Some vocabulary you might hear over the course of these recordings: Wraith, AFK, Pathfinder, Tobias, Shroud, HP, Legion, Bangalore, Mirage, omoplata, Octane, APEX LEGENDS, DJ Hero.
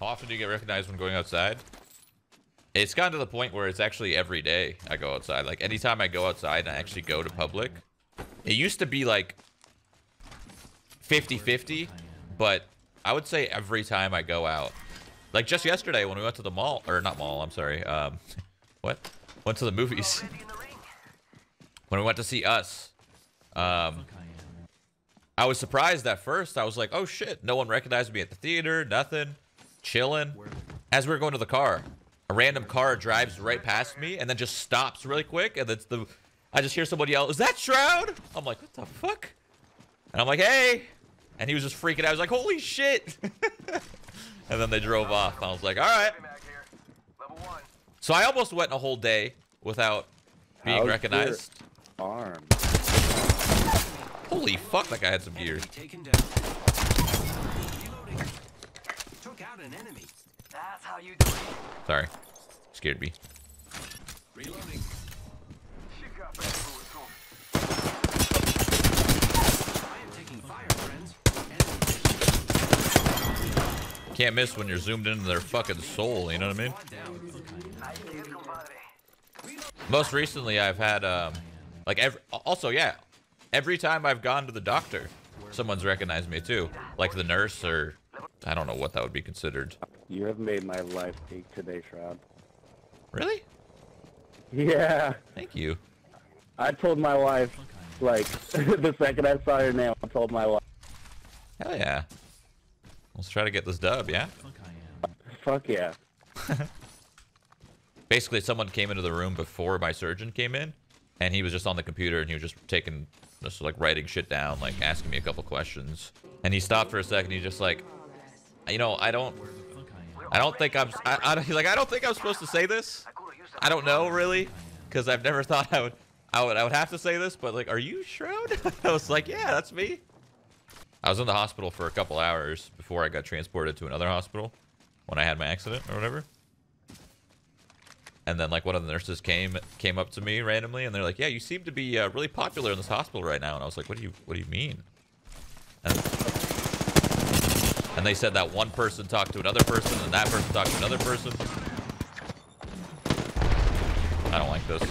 How often do you get recognized when going outside? It's gotten to the point where it's actually every day I go outside. Like, anytime I go outside and I actually go to public. It used to be like 50-50, but I would say every time I go out. Like, just yesterday when we went to the mall, or not mall, I'm sorry. Went to the movies. When we went to see Us. I was surprised at first. I was like, oh shit, no one recognized me at the theater, nothing. Chilling. As we were going to the car, a random car drives right past me and then just stops really quick. And I just hear somebody yell, is that Shroud? I'm like, what the fuck? And I'm like, hey. And he was just freaking out. I was like, holy shit. And then they drove off. I was like, all right. So I almost went a whole day without being recognized. Arm. Holy fuck, that guy had some gear. Took out an enemy. That's how you do it. Sorry. Scared me. Reloading. I am taking fire, friends. Can't miss when you're zoomed into their fucking soul, you know what I mean? Most recently, I've had, every time I've gone to the doctor, someone's recognized me too. Like the nurse, or I don't know what that would be considered. You have made my life peak today, Shroud. Really? Yeah. Thank you. I told my wife, like, the second I saw your name, I told my wife. Hell yeah. Let's try to get this dub, yeah? Fuck yeah. Basically, someone came into the room before my surgeon came in, and he was just on the computer, and he was just taking... just like writing shit down, like asking me a couple questions, and he stopped for a second. He's just like, you know, I don't think I'm supposed to say this. I don't know really, because I've never thought I would have to say this, but like, are you Shroud? I was like, yeah, that's me. I was in the hospital for a couple hours before I got transported to another hospital when I had my accident or whatever. And then, like, one of the nurses came up to me randomly, and they're like, "Yeah, you seem to be really popular in this hospital right now." And I was like, "What do you mean?" And they said that one person talked to another person, and that person talked to another person. I don't like this.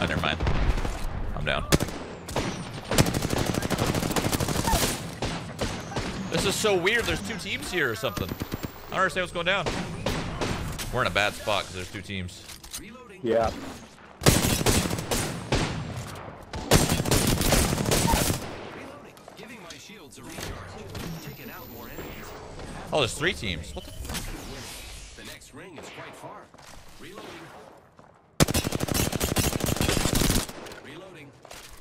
Oh, never mind. I'm down. This is so weird. There's two teams here or something. I don't understand what's going down. We're in a bad spot because there's two teams. Yeah. Oh, there's three teams. What the fuck? The next ring is quite far. Reloading.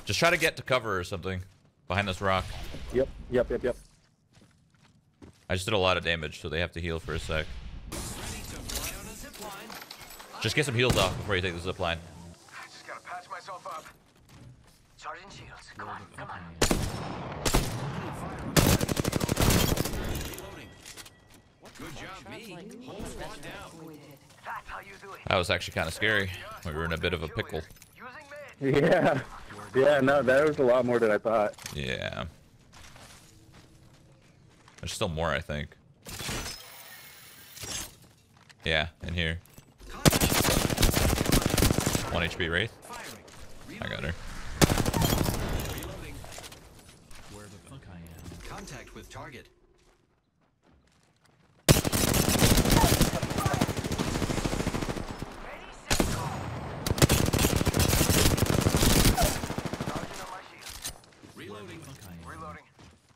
Just try to get to cover or something behind this rock. Yep. I just did a lot of damage, so they have to heal for a sec. Just get some heals off before you take the zipline. I just gotta patch myself up. Charging shields. Come on. Good job, me. Whole squad down. That's how you do it. That was actually kind of scary. We were in a bit of a pickle. Yeah. Yeah, no, that was a lot more than I thought. Yeah. There's still more, I think. Yeah, in here. 1 HP Wraith. I got her. Where the fuck I am. Contact with target. Reloading. Reloading.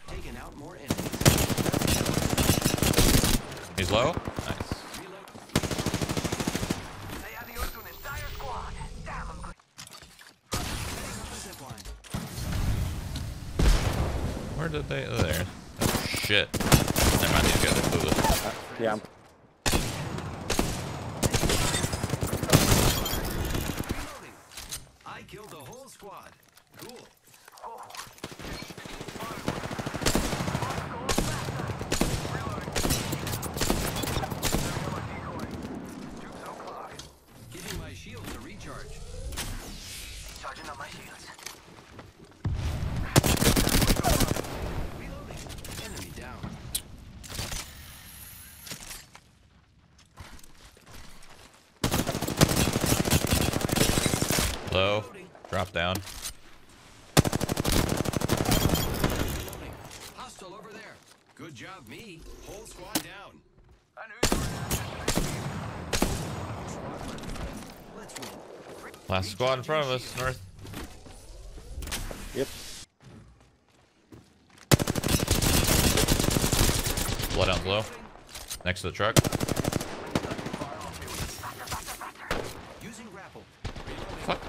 Taking out more enemies. He's low? Nice. Where did they? Oh, there. Oh, shit. Never mind, these guys are clueless. Yeah. I killed the whole squad. Cool. Giving my shield to recharge. Charging up my shields. Drop down. Hostile over there. Good job, me. Whole squad down. Last squad in front of us, north. Yep. Blood out low. Next to the truck. Fuck.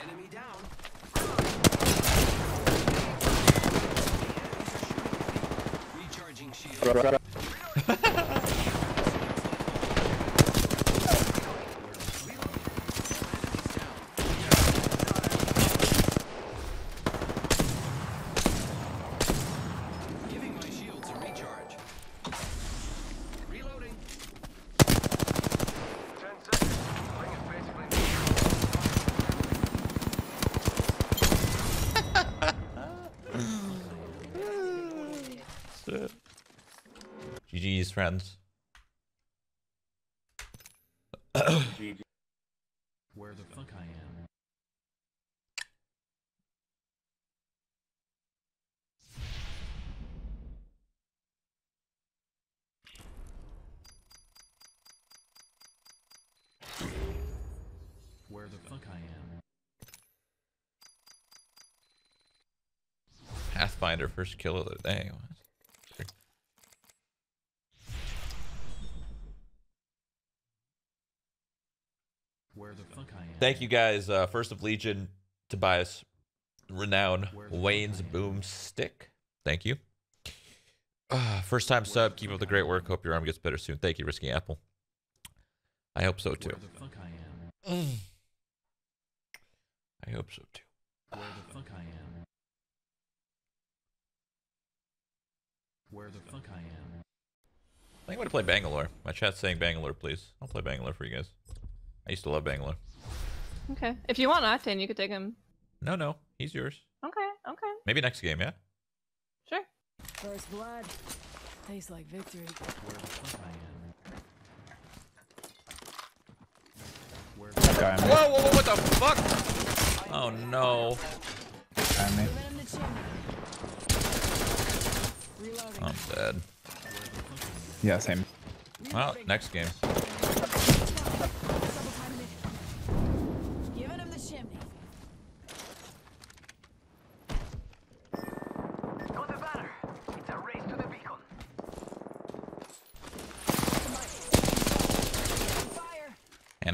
Enemy down. Recharging shield. GG's friends. Where the fuck I am? Where the fuck I am? Pathfinder first kill of the day. What? Where the fuck I am. Thank you guys. First of Legion, Tobias, Renown, Wayne's Boomstick. Thank you. First time sub. Keep up the great work. Hope your arm gets better soon. Thank you, Risky Apple. I hope so too. Where the fuck I am. I hope so too. Where the fuck I am. Where the fuck I am. I think I'm gonna play Bangalore. My chat's saying Bangalore, please. I'll play Bangalore for you guys. I used to love Bangalore. Okay. If you want Octane, you could take him. No, no. He's yours. Okay, okay. Maybe next game, yeah? Sure. First blood. Tastes like victory. Where the fuck I am. Where the fuck I am. Whoa, whoa, whoa, what the fuck? Oh, no. I'm dead. Yeah, same. Well, next game.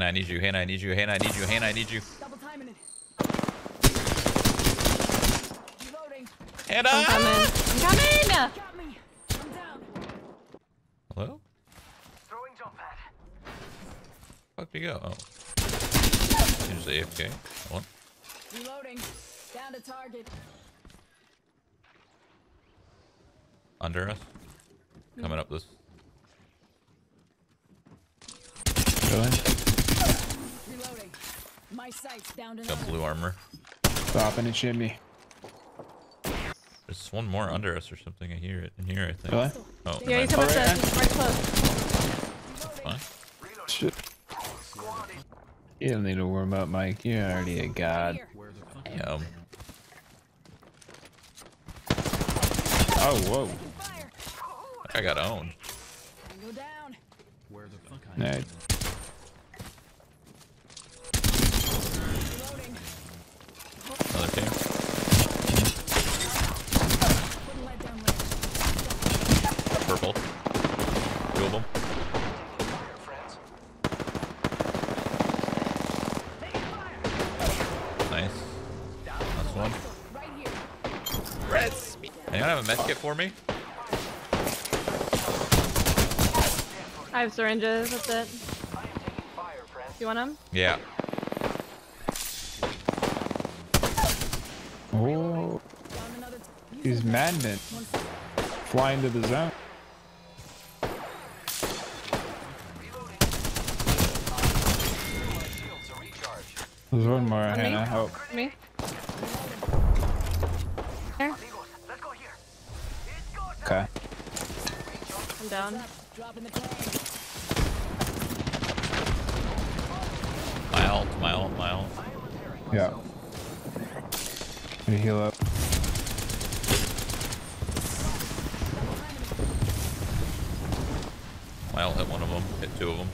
I need you, Hannah, I need you, Hannah, I need you, Hannah, I need you. Double timing it. Reloading. Hannah! I'm coming! I'm coming! I'm down. Hello? Throwing jump pad. Where'd he go? Oh. Here's the AFK. Hold on. Reloading. Down to target. Under us. Coming up this. Going. My sight's down to the blue armor. Stopping and shimmy. There's one more under us or something. I hear it in here, I think. Really? Oh, yeah, he's coming up to us. Right close. What? Shit. You don't need to warm up, Mike. You're already a god. Damn. Oh, whoa. I got owned. Alright. Purple. Two of them. Nice. Last one. Anyone have a med kit for me? I have syringes, that's it. Do you want them? Yeah. Oh, he's madman. Flying to the zone. There's one more, Hannah. Help. Me? Here. Okay. I'm down. My My ult. Yeah. Gonna heal up. My ult hit one of them, hit two of them.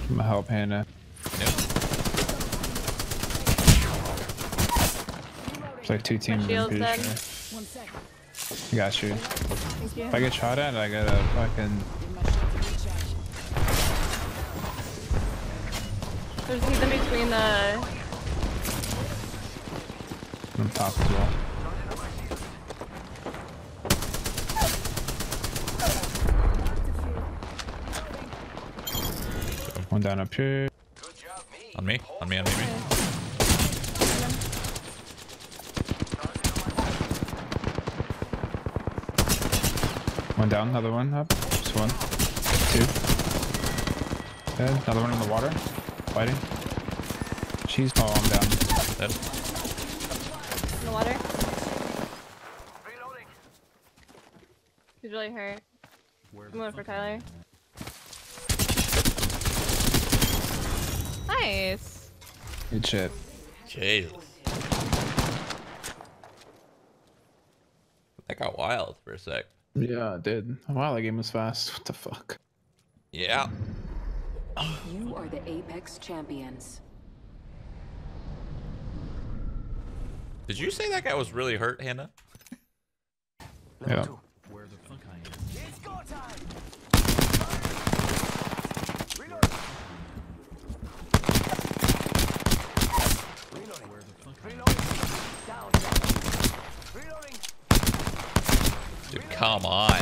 I'm gonna help Hannah. Yep. It's like two teams. I got you. If I get shot at, I gotta fucking. There's even between the. I'm top as well. One down up here. On me. Okay. One down, another one up. Just one. Two. Dead. Another one in the water. Fighting. She's. Oh, I'm down. Dead. In the water. Reloading. He's really hurt. I'm going for Tyler. Nice. Good shit. Jesus. That got wild for a sec. Yeah, it did. Wow, that game was fast. What the fuck? Yeah. You are the Apex champions. Did you say that guy was really hurt, Hannah? Yeah. Where the fuck I am? It's go time. Reloading. Where the fuck I am? Down. Reloading. Dude, come on.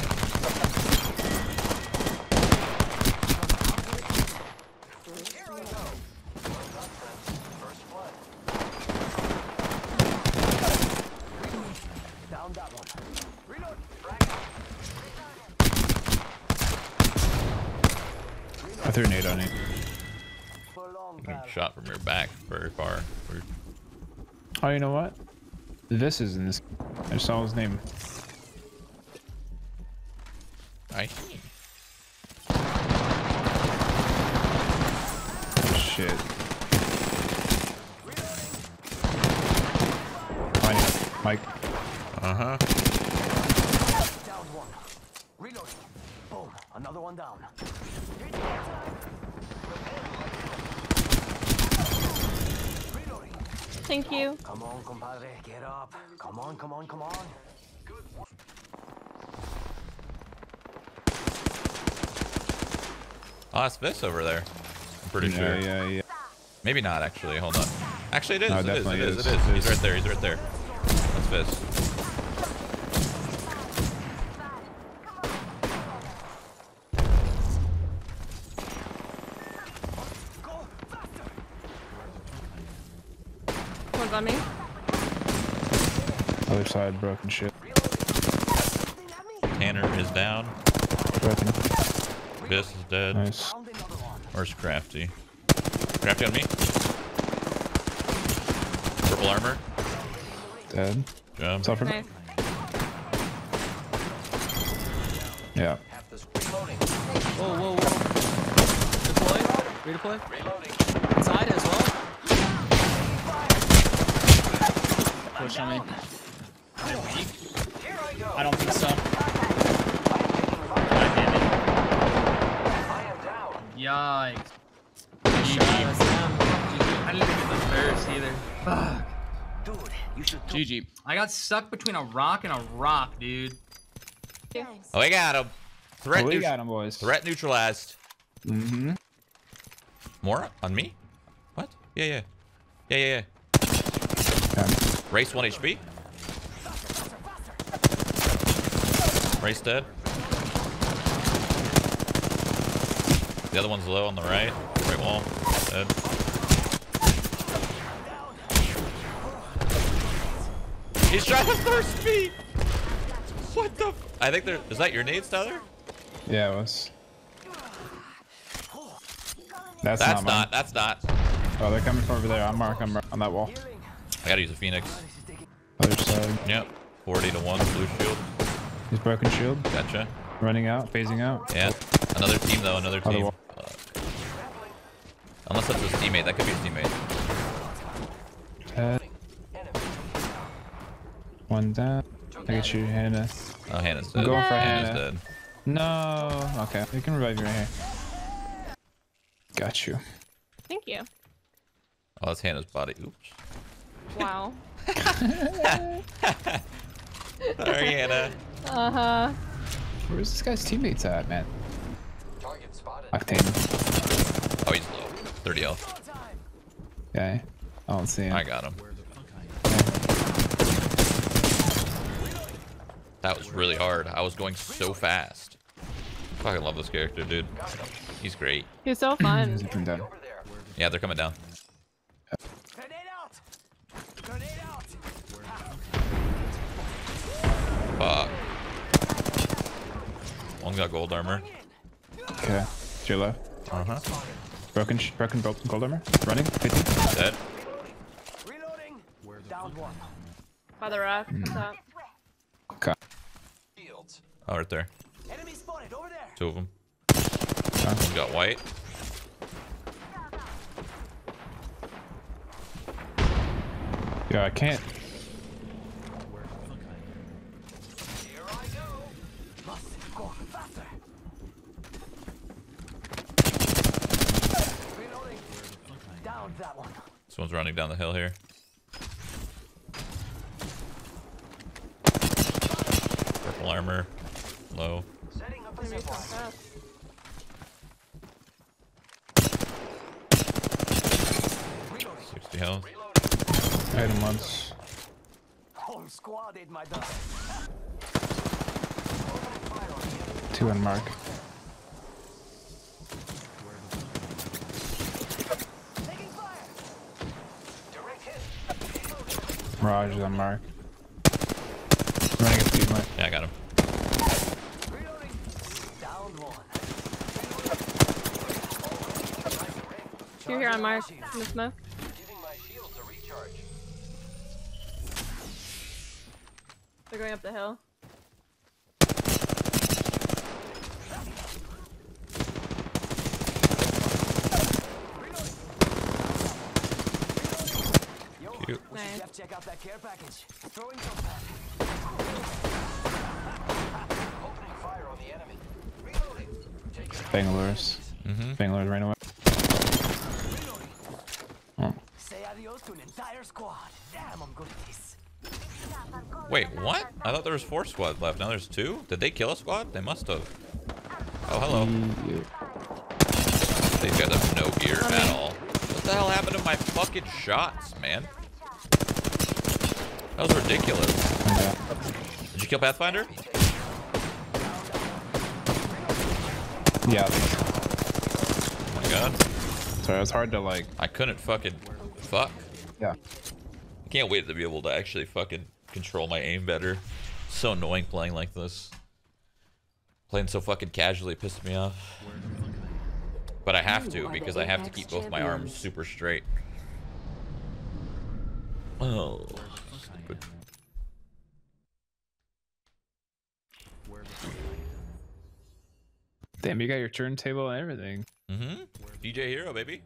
I threw a nade on it. Shot from your back very far. Weird. Oh, you know what? This is in this. I just saw his name. Shit. Mike. Uh huh. Down one. Reload. Boom. Another one down. Thank you. Come on, compadre. Get up. Come on. Good. Oh, that's this over there. I'm pretty sure. Yeah. Maybe not, actually. Hold on. Actually, it is. No, it is. He's right there. That's this. One's on me. Other side, broken shit. Tanner is down. Broken. This is dead. Nice. Where's Crafty? Crafty on me. Purple armor. Dead. Jump. Suffer. Nice. Yeah. Whoa. Redeploy. Reloading. Inside as well. Push on me. I don't think so. Yikes. GG. I didn't even get the first either. Fuck. Dude, you should. GG. I got stuck between a rock and a rock, dude. Oh, we got him. We got him, boys. Threat neutralized. Mm-hmm. More on me? What? Yeah. Race 1 HP. Race dead. The other one's low on the right. Right wall. Dead. He's trying to thirst me! What the f- I think there- is that your nades, Tyler? Yeah, it was. That's not. Oh, they're coming from over there. I'm on that wall. I gotta use a Phoenix. Other side. Yep. 40 to 1, blue shield. He's broken shield. Gotcha. Running out, phasing out. Yeah. Another team though, another team. Unless that's his teammate, that could be his teammate. One down. I can shoot Hannah's. Oh, Hannah's dead. I'm going for Hannah's dead. No. Okay, we can revive you right here. Got you. Thank you. Oh, that's Hannah's body. Oops. Wow. Sorry, Hannah. Uh-huh. Where's this guy's teammates at, man? Target spotted. Octane. Oh, he's low. 30 health. Okay. I don't see him. I got him. That was really hard. I was going so fast. I fucking love this character, dude. He's great. He's so fun. Yeah, they're coming down. Fuck. One's got gold armor. Okay. To your left. Uh huh. Broken gold armor. Running. 50. Dead. Reloading. Down one. By the rock. What's up? Okay. Oh, right there. Enemy spotted over there. Two of them. One's got white. Yeah, I can't. Someone's running down the hill here. Purple armor. Low. Reloading. 60 health. I hit him once. Whole squad ate my dust. 2 on mark. Mirage is on mark. Running at speed mark. Yeah, I got him. You're here on mark. In the smoke. They're going up the hill. Check out that care package. Throwing some back. Opening fire on the enemy. Reloading. Bangalore's. Bangalore's ran away. Say adios to an entire squad. Damn, I'm good at this. Wait, what? I thought there was 4 squads left. Now there's 2? Did they kill a squad? They must have. Oh, hello. These guys have no gear at all. What the hell happened to my fucking shots, man? That was ridiculous. Okay. Did you kill Pathfinder? Yeah. Oh my god. Sorry, it was hard to like... I couldn't fucking... Fuck. Yeah. I can't wait to be able to actually fucking control my aim better. It's so annoying playing like this. Playing so fucking casually pissed me off. But I have to, because I have to keep both my arms super straight. Oh... But... Damn, you got your turntable and everything. DJ Hero, baby.